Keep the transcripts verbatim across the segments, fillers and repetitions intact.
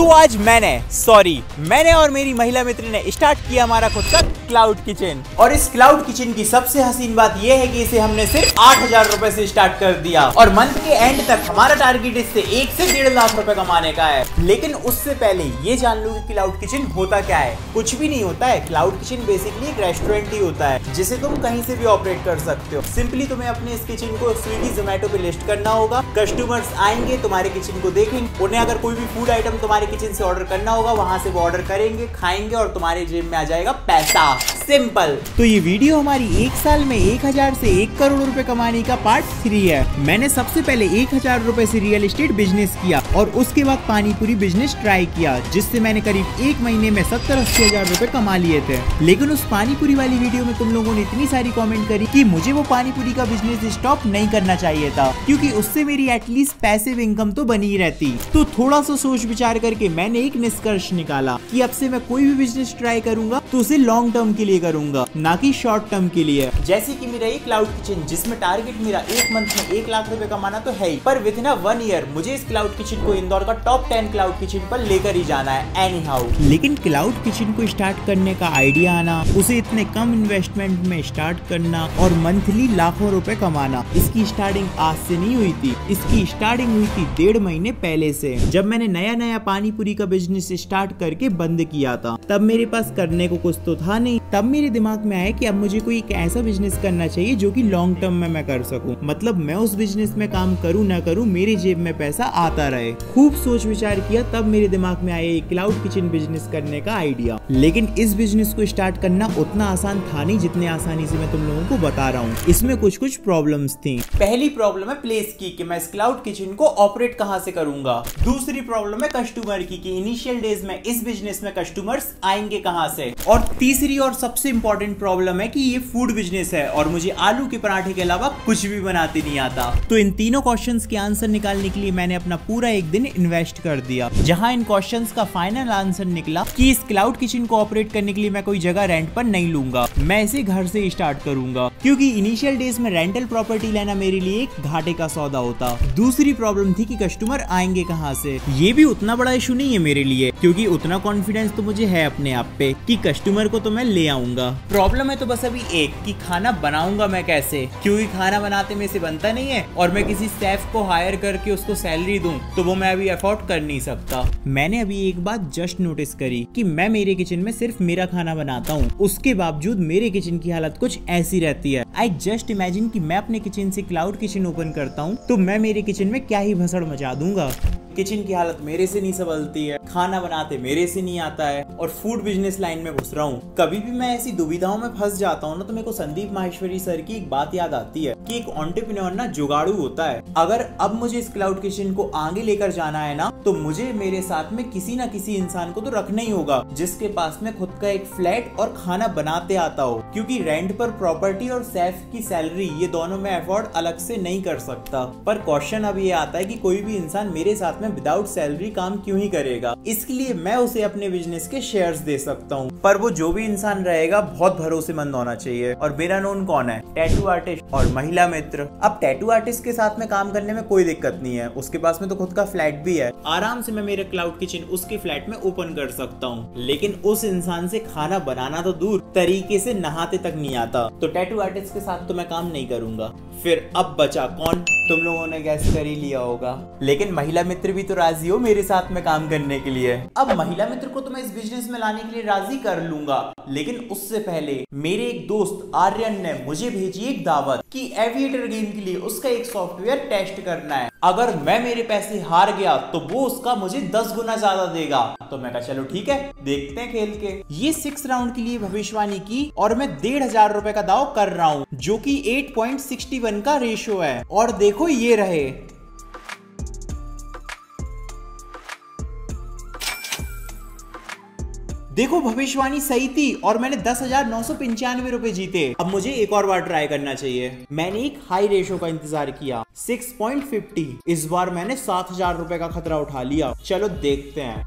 तो आज मैंने सॉरी मैंने और मेरी महिला मित्र ने स्टार्ट किया हमारा खुद का क्लाउड किचन। और इस क्लाउड किचन की सबसे हसीन बात यह है कि इसे हमने सिर्फ आठ हजार रूपए से स्टार्ट कर दिया और मंथ के एंड तक हमारा टारगेट इससे एक से डेढ़ लाख रुपए कमाने का है। लेकिन उससे पहले ये जान लो कि क्लाउड किचन होता क्या है। कुछ भी नहीं होता है, क्लाउड किचन बेसिकली एक रेस्टोरेंट ही होता है जिसे तुम कहीं से भी ऑपरेट कर सकते हो। सिंपली तुम्हें अपने इस किचन को स्विगी जोमेटो पे लिस्ट करना होगा। कस्टमर्स आएंगे, तुम्हारे किचन को देखेंगे, उन्हें अगर कोई भी फूड आइटम तुम्हारे किचन से ऑर्डर करना होगा, वहां से वो ऑर्डर करेंगे, खाएंगे और तुम्हारे जेब में आ जाएगा पैसा। सिंपल। तो ये वीडियो हमारी एक साल में एक हजार से एक करोड़ रुपए कमाने का पार्ट थ्री है। मैंने सबसे पहले एक हजार रूपए से रियल एस्टेट बिजनेस किया और उसके बाद पानीपुरी बिजनेस ट्राई किया, जिससे मैंने करीब एक महीने में सत्तर अस्सी हजार रूपए कमा लिए थे। लेकिन उस पानीपुरी वाली वीडियो में तुम लोगों ने इतनी सारी कॉमेंट करी कि मुझे वो पानीपुरी का बिजनेस स्टॉप नहीं करना चाहिए था, क्योंकि उससे मेरी एटलीस्ट पैसिव इनकम तो बनी रहती। तो थोड़ा सा सोच विचार करके मैंने एक निष्कर्ष निकाला कि अब से मैं कोई भी बिजनेस ट्राई करूंगा तो उसे लॉन्ग टर्म के लिए करूंगा, ना कि शॉर्ट टर्म के लिए। जैसे कि मेरा ये क्लाउड किचन, जिसमें टारगेट मेरा एक मंथ में एक लाख रुपए कमाना तो है ही, पर विद इन वन ईयर मुझे इस क्लाउड किचन को इंदौर का टॉप टेन क्लाउड किचन पर लेकर ही जाना है एनी हाउ। लेकिन क्लाउड किचन को स्टार्ट करने का आइडिया आना, उसे इतने कम इन्वेस्टमेंट में स्टार्ट करना और मंथली लाखों रूपए कमाना, इसकी स्टार्टिंग आज से नहीं हुई थी। इसकी स्टार्टिंग हुई थी डेढ़ महीने पहले से, जब मैंने नया नया पानीपुरी का बिजनेस स्टार्ट करके बंद किया था। तब मेरे पास करने को कुछ तो था नहीं। तब मेरे दिमाग में आया कि अब मुझे कोई एक ऐसा बिजनेस करना चाहिए जो कि लॉन्ग टर्म में मैं कर सकूं, मतलब मैं उस बिजनेस में काम करूं ना करूं, मेरे जेब में पैसा आता रहे। खूब सोच विचार किया, तब मेरे दिमाग में आया क्लाउड किचन बिजनेस करने का आइडिया। लेकिन इस बिजनेस को स्टार्ट करना उतना आसान था नहीं जितने आसानी से मैं तुम लोगों को बता रहा हूँ। इसमें कुछ कुछ प्रॉब्लम थी। पहली प्रॉब्लम है प्लेस की, कि मैं इस क्लाउड किचन को ऑपरेट कहाँ से करूंगा। दूसरी प्रॉब्लम है कस्टमर की, कि इनिशियल डेज में इस बिजनेस में कस्टमर्स आएंगे कहाँ से। और तीसरी और सबसे इम्पोर्टेंट प्रॉब्लम है कि ये फूड बिजनेस है और मुझे आलू के पराठे के अलावा कुछ भी बनाते नहीं आता। तो इन तीनों क्वेश्चंस के आंसर निकालने के लिए मैंने अपना पूरा एक दिन इन्वेस्ट कर दिया, जहां इन क्वेश्चंस का फाइनल आंसर निकला कि इस क्लाउड किचन को ऑपरेट करने के लिए मैं कोई जगह रेंट पर नहीं लूंगा, मैं इसे घर से स्टार्ट करूंगा, क्योंकि इनिशियल डेज में रेंटल प्रॉपर्टी लेना मेरे लिए एक घाटे का सौदा होता। दूसरी प्रॉब्लम थी कि कस्टमर आएंगे कहाँ से। ये भी उतना बड़ा इशू नहीं है मेरे लिए, क्योंकि उतना कॉन्फिडेंस तो मुझे है अपने आप पे कि कस्टमर को तो मैं ले आऊंगा। प्रॉब्लम है तो बस अभी एक, कि खाना बनाऊंगा मैं कैसे, क्योंकि खाना बनाते में से बनता नहीं है और मैं किसी शेफ को हायर करके उसको सैलरी दूं तो वो मैं अभी अफोर्ड कर नहीं सकता। मैंने अभी एक बात जस्ट नोटिस करी कि मैं मेरे किचन में सिर्फ मेरा खाना बनाता हूँ, उसके बावजूद मेरे किचन की हालत कुछ ऐसी रहती है। आई जस्ट इमेजिन कि मैं अपने किचन से क्लाउड किचन ओपन करता हूँ तो मैं मेरे किचन में क्या ही भसड़ मचा दूंगा। किचन की हालत मेरे से नहीं संभलती है, खाना बनाते मेरे से नहीं आता है और फूड बिजनेस लाइन में घुस रहा हूँ। कभी भी मैं ऐसी दुविधाओं में फंस जाता हूँ ना, तो मेरे को संदीप माहेश्वरी सर की एक बात याद आती है कि एक एंटरप्रेन्योर ना जुगाड़ू होता है। अगर अब मुझे इस क्लाउड किचन को आगे लेकर जाना है ना, तो मुझे मेरे साथ में किसी ना किसी इंसान को तो रखना ही होगा जिसके पास में खुद का एक फ्लैट और खाना बनाते आता हो, क्योंकि रेंट पर प्रॉपर्टी और शेफ की सैलरी ये दोनों में अफोर्ड अलग से नहीं कर सकता। पर क्वेश्चन अब ये आता है कि कोई भी इंसान मेरे साथ में विदाउट सैलरी काम क्यों ही करेगा, इसलिए मैं उसे अपने बिजनेस के शेयर्स दे सकता हूँ। पर वो जो भी इंसान रहेगा बहुत भरोसेमंद होना चाहिए। और मेरा नोन कौन है? टैटू आर्टिस्ट और महिला मित्र। अब टैटू आर्टिस्ट के साथ में काम करने में कोई दिक्कत नहीं है, उसके पास में तो खुद का फ्लैट भी है, आराम से मैं मेरा क्लाउड किचन उसके फ्लैट में ओपन कर सकता हूँ। लेकिन उस इंसान से खाना बनाना तो दूर, तरीके से नहाते तक नहीं आता, तो टैटू आर्टिस्ट के साथ तो मैं काम नहीं करूंगा। फिर अब बचा कौन? तुम लोगों ने गैस कर ही लिया होगा। लेकिन महिला मित्र भी तो राजी हो मेरे साथ में काम करने के लिए। अब महिला मित्र को तो मैं इस बिजनेस में लाने के लिए राजी कर लूंगा, लेकिन उससे पहले मेरे एक दोस्त आर्यन ने मुझे भेजी एक दावत कि एविएटर गेम के लिए उसका एक सॉफ्टवेयर टेस्ट करना है। अगर मैं मेरे पैसे हार गया तो वो उसका मुझे दस गुना ज्यादा देगा। तो मैं कहा चलो ठीक है, देखते हैं खेल के। ये सिक्स राउंड के लिए भविष्यवाणी की और मैं डेढ़ हजार रूपए का दाव कर रहा हूँ, जो की एट पॉइंट सिक्सटी वन का रेशियो है। और देखो ये रहे। देखो भविष्यवाणी सही थी और मैंने दस हजार नौ सौ पंचानवे रूपए जीते। अब मुझे एक और बार ट्राई करना चाहिए। मैंने एक हाई रेशो का इंतजार किया, सिक्स पॉइंट फिफ्टी। इस बार मैंने सात हजार रूपए का खतरा उठा लिया, चलो देखते हैं।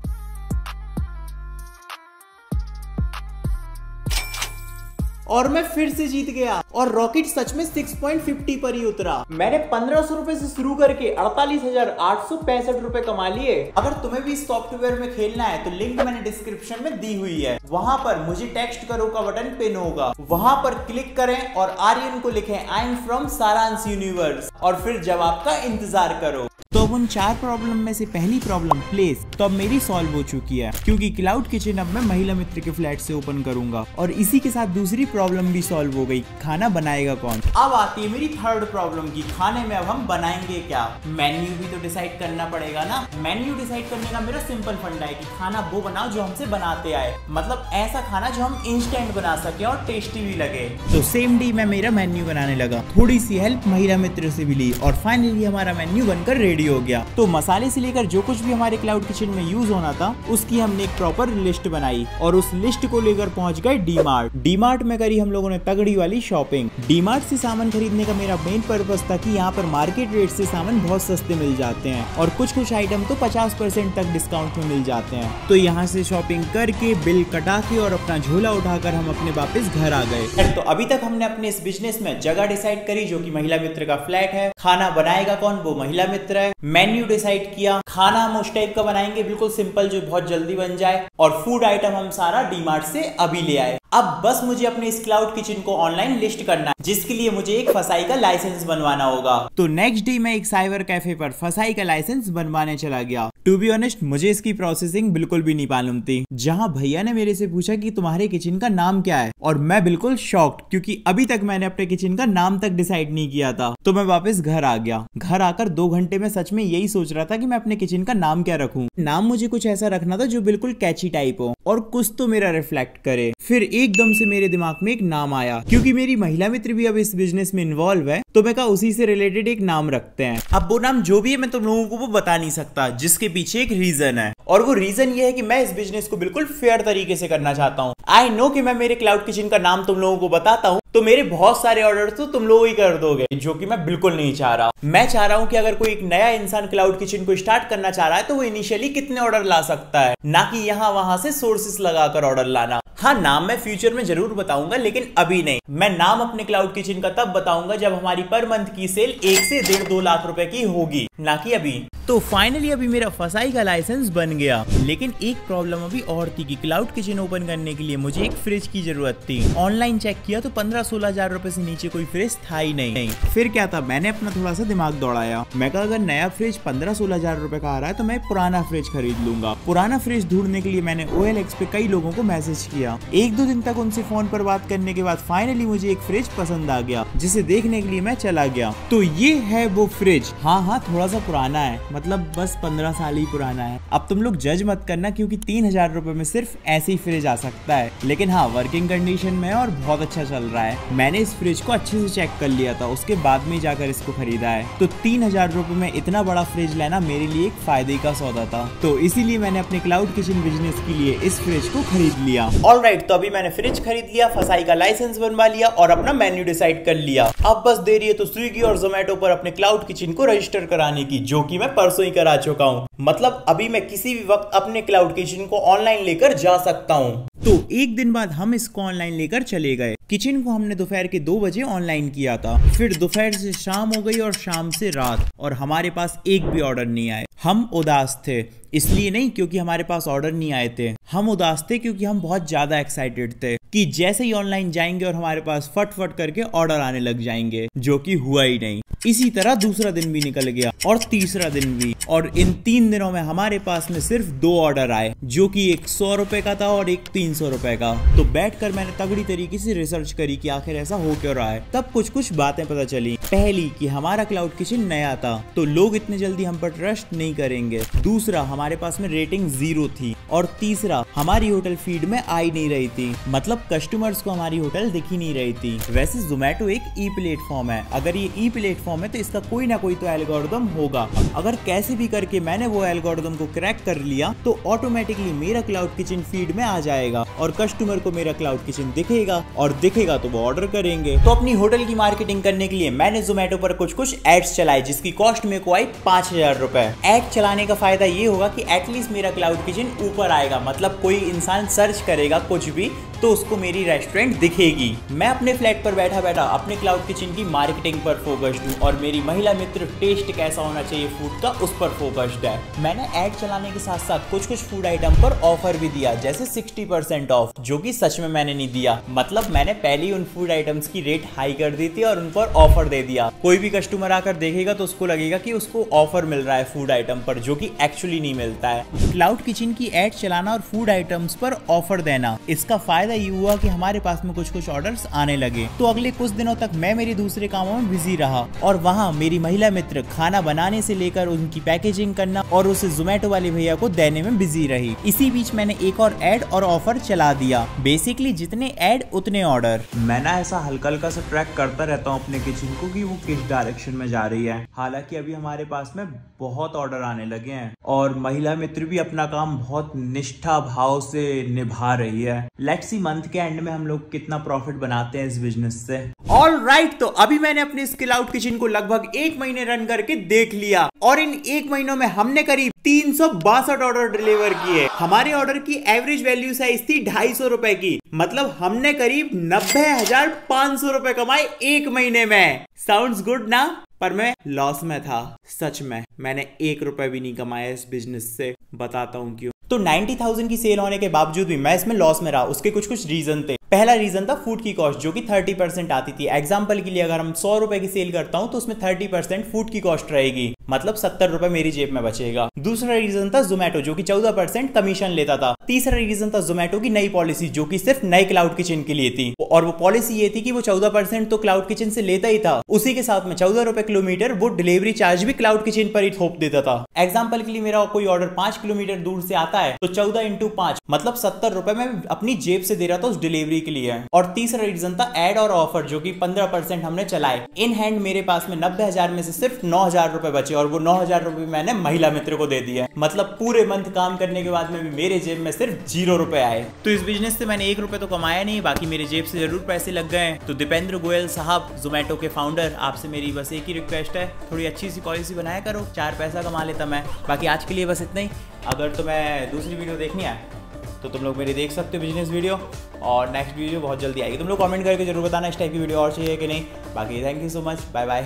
और मैं फिर से जीत गया और रॉकेट सच में सिक्स पॉइंट फिफ्टी पर ही उतरा। मैंने पंद्रह सौ रूपए से शुरू करके अड़तालीस हजार आठ सौ पैंसठ रूपए कमा लिए। अगर तुम्हें भी सॉफ्टवेयर में खेलना है तो लिंक मैंने डिस्क्रिप्शन में दी हुई है, वहाँ पर मुझे टेक्स्ट करो का बटन पिन होगा, वहाँ पर क्लिक करें और आर्यन को लिखें I am from Saransh universe और फिर जवाब का इंतजार करो। तो अब उन चार प्रॉब्लम में से पहली प्रॉब्लम प्लेस तो अब मेरी सॉल्व हो चुकी है, क्योंकि क्लाउड किचन अब मैं महिला मित्र के फ्लैट से ओपन करूंगा और इसी के साथ दूसरी प्रॉब्लम भी सॉल्व हो गई, खाना बनाएगा कौन। अब आती है मेरी थर्ड प्रॉब्लम की, खाने में अब हम बनाएंगे क्या। मेन्यू भी तो डिसाइड करना पड़ेगा ना। मेन्यू डिसाइड करने का मेरा सिंपल फंडा है कि खाना वो बनाओ जो हमसे बनाते आए, मतलब ऐसा खाना जो हम इंस्टेंट बना सके और टेस्टी भी लगे। तो सेम डे मैं मेरा मेन्यू बनाने लगा, थोड़ी सी हेल्प महिला मित्र से भी ली और फाइनली हमारा मेन्यू बनकर रेडी हो गया। तो मसाले से लेकर जो कुछ भी हमारे क्लाउड किचन में यूज होना था उसकी हमने एक प्रॉपर लिस्ट बनाई और उस लिस्ट को लेकर पहुंच गए डी-मार्ट। डी-मार्ट में करी हम लोगों ने तगड़ी वाली शॉपिंग। डी-मार्ट से सामान खरीदने का मेरा मेन पर्पस था कि यहाँ पर मार्केट रेट से सामान बहुत सस्ते मिल जाते हैं और कुछ कुछ आइटम तो पचास परसेंट तक डिस्काउंट में मिल जाते हैं। तो यहाँ से शॉपिंग करके बिल कटा के और अपना झोला उठाकर हम अपने वापस घर आ गए। तो अभी तक हमने अपने इस बिजनेस में जगह डिसाइड करी जो की महिला मित्र का फ्लैट है, खाना बनाएगा कौन वो महिला मित्र है, मेन्यू डिसाइड किया, खाना हम उस टाइप का बनाएंगे बिल्कुल सिंपल जो बहुत जल्दी बन जाए, और फूड आइटम हम सारा डी-मार्ट से अभी ले आए। अब बस मुझे अपने इस क्लाउड किचन को ऑनलाइन लिस्ट करना है, जिसके लिए मुझे एक फसाई का लाइसेंस बनवाना होगा। तो नेक्स्ट डे मैं एक साइबर कैफे पर फसाई का लाइसेंस बनवाने चला गया। टू बी ऑनेस्ट मुझे इसकी प्रोसेसिंग बिल्कुल भी नहीं मालूम थी, जहाँ भैया ने मेरे से पूछा कि तुम्हारे किचन का नाम क्या है और मैं बिल्कुल शॉक्ड, क्योंकि अभी तक मैंने अपने किचन का नाम तक डिसाइड नहीं किया था। तो मैं वापस घर आ गया। घर आकर दो घंटे में सच में यही सोच रहा था कि मैं अपने किचन का नाम क्या रखूं। नाम मुझे कुछ ऐसा रखना था जो बिल्कुल कैची टाइप हो और कुछ तो मेरा रिफ्लेक्ट करे। फिर एकदम से मेरे दिमाग में एक नाम आया, क्योंकि मेरी महिला मित्र भी अब इस बिजनेस में इन्वॉल्व है, तो मैं कहा उसी से रिलेटेड एक नाम रखते हैं। अब वो नाम जो भी है मैं तुम लोगों को वो बता नहीं सकता, जिसके पीछे एक रीजन है और वो रीजन ये है कि मैं इस बिजनेस को बिल्कुल फेयर तरीके से करना चाहता हूँ। आई नो कि मैं मेरे क्लाउड किचन का नाम तुम लोगों को बताता हूँ तो मेरे बहुत सारे ऑर्डर तो तुम लोग ही कर दोगे, जो कि मैं बिल्कुल नहीं चाह रहा। मैं चाह रहा हूँ कि अगर कोई एक नया इंसान क्लाउड किचन को स्टार्ट करना चाह रहा है तो वो इनिशियली कितने ऑर्डर ला सकता है, ना कि यहाँ वहां से सोर्सेस लगाकर ऑर्डर लाना। हाँ, नाम मैं फ्यूचर में जरूर बताऊंगा लेकिन अभी नहीं। मैं नाम अपने क्लाउड किचन का तब बताऊंगा जब हमारी पर मंथ की सेल एक से डेढ़ दो लाख रुपए की होगी, ना कि अभी। तो फाइनली अभी मेरा फसाई का लाइसेंस बन गया, लेकिन एक प्रॉब्लम अभी और थी कि क्लाउड किचन ओपन करने के लिए मुझे एक फ्रिज की जरूरत थी। ऑनलाइन चेक किया तो पंद्रह सोलह हजार रूपए से नीचे कोई फ्रिज था ही नहीं। फिर क्या था, मैंने अपना थोड़ा सा दिमाग दौड़ाया। मैं कहा अगर नया फ्रिज पंद्रह सोलह हजार रूपए का आ रहा है तो मैं पुराना फ्रिज खरीद लूंगा। पुराना फ्रिज ढूंढने के लिए मैंने ओ एल एक्स पे कई लोगों को मैसेज किया। एक दो दिन तक उनसे फोन पर बात करने के बाद फाइनली मुझे एक फ्रिज पसंद आ गया, जिसे देखने के लिए मैं चला गया। तो ये है वो फ्रिज। हाँ हाँ, थोड़ा सा पुराना है, मतलब बस पंद्रह साल ही पुराना है। अब तुम लोग जज मत करना क्योंकि तीन हजार रूपए में सिर्फ ऐसे ही फ्रिज आ सकता है, लेकिन हाँ वर्किंग कंडीशन में है और बहुत अच्छा चल रहा है। मैंने इस फ्रिज को अच्छे से चेक कर लिया था, उसके बाद में जाकर इसको खरीदा है। तो तीन हजार रूपए में इतना बड़ा फ्रिज लेना मेरे लिए एक फायदे का सौदा था, तो इसीलिए मैंने अपने क्लाउड किचन बिजनेस के लिए इस फ्रिज को खरीद लिया। ऑलराइट, तो अभी मैंने फ्रिज खरीद लिया, फसाई का लाइसेंस बनवा लिया और अपना मेन्यू डिसाइड कर लिया। अब बस देरी है तो स्विगी और जोमेटो पर अपने क्लाउड किचन को रजिस्टर कराने की, जो की मैं परसों ही करा चुका हूँ। मतलब अभी मैं किसी भी वक्त अपने क्लाउड किचन को ऑनलाइन लेकर जा सकता हूँ। तो एक दिन बाद हम इसको ऑनलाइन लेकर चले गए। किचन को हमने दोपहर के दो बजे ऑनलाइन किया था, फिर दोपहर से शाम हो गई और शाम से रात, और हमारे पास एक भी ऑर्डर नहीं आए। हम उदास थे, इसलिए नहीं क्योंकि हमारे पास ऑर्डर नहीं आए थे, हम उदास थे क्योंकि हम बहुत ज्यादा एक्साइटेड थे कि जैसे ही ऑनलाइन जाएंगे और हमारे पास फटफट करके ऑर्डर आने लग जाएंगे, जो कि हुआ ही नहीं। इसी तरह दूसरा दिन भी निकल गया और तीसरा दिन भी, और इन तीन दिनों में हमारे पास में सिर्फ दो ऑर्डर आए, जो कि एक सौ रुपए का था और एक तीन सौ रुपए का। तो बैठकर मैंने तगड़ी तरीके से रिसर्च करी कि आखिर ऐसा हो क्यों रहा है। तब कुछ कुछ बातें पता चली। पहली कि हमारा क्लाउड किचन नया था तो लोग इतने जल्दी हम पर ट्रस्ट नहीं करेंगे। दूसरा, हमारे पास में रेटिंग जीरो थी। और तीसरा, हमारी होटल फीड में आई नहीं रही थी, मतलब कस्टमर्स को हमारी होटल दिखी नहीं रही थी। वैसे जोमेटो एक ई प्लेटफॉर्म है, अगर ये ई प्लेटफॉर्म है तो इसका कोई ना कोई तो एल्गोरिथम होगा। अगर कैसे भी करके मैंने वो एल्गोरिथम को क्रैक कर लिया तो ऑटोमेटिकली मेरा क्लाउड किचन फीड में आ जाएगा और कस्टमर को मेरा क्लाउड किचन दिखेगा और दिखेगा तो वो ऑर्डर करेंगे। तो अपनी होटल की मार्केटिंग करने के लिए मैंने जोमेटो पर कुछ कुछ एड्स चलाए जिसकी कॉस्ट मेरे को आई पांच हजार रुपए। एड चलाने का फायदा ये होगा कि एटलीस्ट मेरा क्लाउड किचन ऊपर आएगा, मतलब कोई इंसान सर्च करेगा कुछ भी तो उसको मेरी रेस्टोरेंट दिखेगी। मैं अपने फ्लैट पर बैठा बैठा अपने क्लाउड किचन की मार्केटिंग पर फोकस दूँ और मेरी महिला मित्र टेस्ट कैसा होना चाहिए फूड का उस पर फोकस्ड है। मैंने ऐड चलाने के साथ साथ कुछ कुछ फूड आइटम पर ऑफर भी दिया, जैसे साठ परसेंट ऑफ, जो कि सच में मैंने नहीं दिया। मतलब मैंने पहले ही उन फूड आइटम्स की रेट हाई कर दी थी और उन पर ऑफर दे दिया। कोई भी कस्टमर आकर देखेगा तो उसको लगेगा कि उसको ऑफर मिल रहा है फूड आइटम पर, जो कि एक्चुअली नहीं मिलता है। क्लाउड किचन की ऐड चलाना और फूड आइटम्स पर ऑफर देना, इसका फायदा ये हुआ कि हमारे पास में कुछ कुछ ऑर्डर्स आने लगे। तो अगले कुछ दिनों तक मैं मेरे दूसरे कामों में बिजी रहा और वहाँ मेरी महिला मित्र खाना बनाने से लेकर उनकी पैकेजिंग करना और उसे जोमेटो वाले भैया को देने में बिजी रही। इसी बीच मैंने एक और ऐड और ऑफर चला दिया। बेसिकली जितने ऐड उतने ऑर्डर। मैं ना ऐसा हल्का हल्का सा ट्रैक करता रहता हूँ अपने किचन को कि वो किस डायरेक्शन में जा रही है। हालांकि अभी हमारे पास में बहुत ऑर्डर आने लगे हैं और महिला मित्र भी अपना काम बहुत निष्ठा भाव से निभा रही है। लेट्स सी मंथ के एंड में हम लोग कितना प्रॉफिट बनाते हैं इस बिजनेस से। ऑल राइट, तो अभी मैंने अपने इस क्लाउड किचन को लगभग एक महीने रन करके देख लिया और इन एक महीनों में हमने करीब तीन सौ बासठ ऑर्डर डिलीवर किए। हमारे ऑर्डर की एवरेज वैल्यू साइज थी ढाई सौ रुपए की, मतलब हमने करीब नब्बे हजार पांच सौ रुपए कमाए एक महीने में। साउंड्स गुड ना? पर मैं लॉस में था, सच में मैंने एक रुपए भी नहीं कमाया इस बिजनेस से, बताता हूँ क्यों। तो नब्बे हज़ार की सेल होने के बावजूद भी मैं इसमें लॉस में रहा। उसके कुछ कुछ रीजन थे। पहला रीजन था फूड की कॉस्ट, जो कि तीस परसेंट आती थी। एग्जाम्पल के लिए अगर हम सौ रुपए की सेल करता हूं तो उसमें तीस परसेंट फूड की कॉस्ट रहेगी, मतलब सत्तर रुपए मेरी जेब में बचेगा। दूसरा रीजन था जोमेटो, जो कि चौदह परसेंट कमीशन लेता था। तीसरा रीजन था जोमेटो की नई पॉलिसी, जो कि सिर्फ नए क्लाउड किचन के लिए थी, और वो पॉलिसी ये थी कि वो चौदह परसेंट तो क्लाउड किचन से लेता ही था, उसी के साथ में चौदह रुपए किलोमीटर वो डिलीवरी चार्ज भी क्लाउड किचन पर ही थोप देता था। एग्जाम्पल के लिए मेरा कोई ऑर्डर पांच किलोमीटर दूर से आता है तो चौदह इंटू पांच मतलब सत्तर रुपए में अपनी जेब से दे रहा था उस डिलीवरी के लिए। और तीसरा रीजन था एड और ऑफर, जो कि पंद्रह परसेंट हमने चलाए। इन हैंड मेरे पास में नब्बे हजार में से सिर्फ नौ हजार रुपए बचे और वो नौ हजार रुपए मैंने महिला मित्र को दे दिया। मतलब पूरे मंथ काम करने के बाद में भी मेरे जेब में सिर्फ जीरो रुपए आए। तो इस बिजनेस से मैंने एक रुपए तो कमाया नहीं, बाकी मेरे जेब से जरूर पैसे लग गए। तो दीपेंद्र गोयल साहब, जोमेटो के फाउंडर, आपसे मेरी बस एक ही रिक्वेस्ट है, थोड़ी अच्छी सी पॉलिसी बनाया करो, चार पैसा कमा लेता मैं। बाकी आज के लिए बस इतना ही। अगर तुम्हें दूसरी वीडियो देखनी है तो तुम लोग मेरी देख सकते हो बिजनेस वीडियो, और नेक्स्ट वीडियो बहुत जल्दी आएगी। तुम लोग कमेंट करके जरूर बताना इस टाइप की वीडियो और चाहिए कि नहीं। बाकी thank you so much, bye bye.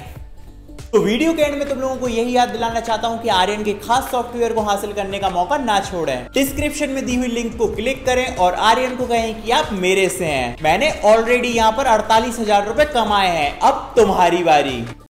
तो वीडियो के एंड में तुम लोगों को यही याद दिलाना चाहता हूं कि आर्यन के खास सॉफ्टवेयर को हासिल करने का मौका ना छोड़ें। डिस्क्रिप्शन में दी हुई लिंक को क्लिक करें और आर्यन को कहें कि आप मेरे से हैं। मैंने ऑलरेडी यहाँ पर अड़तालीस हजार रुपए कमाए हैं, अब तुम्हारी बारी।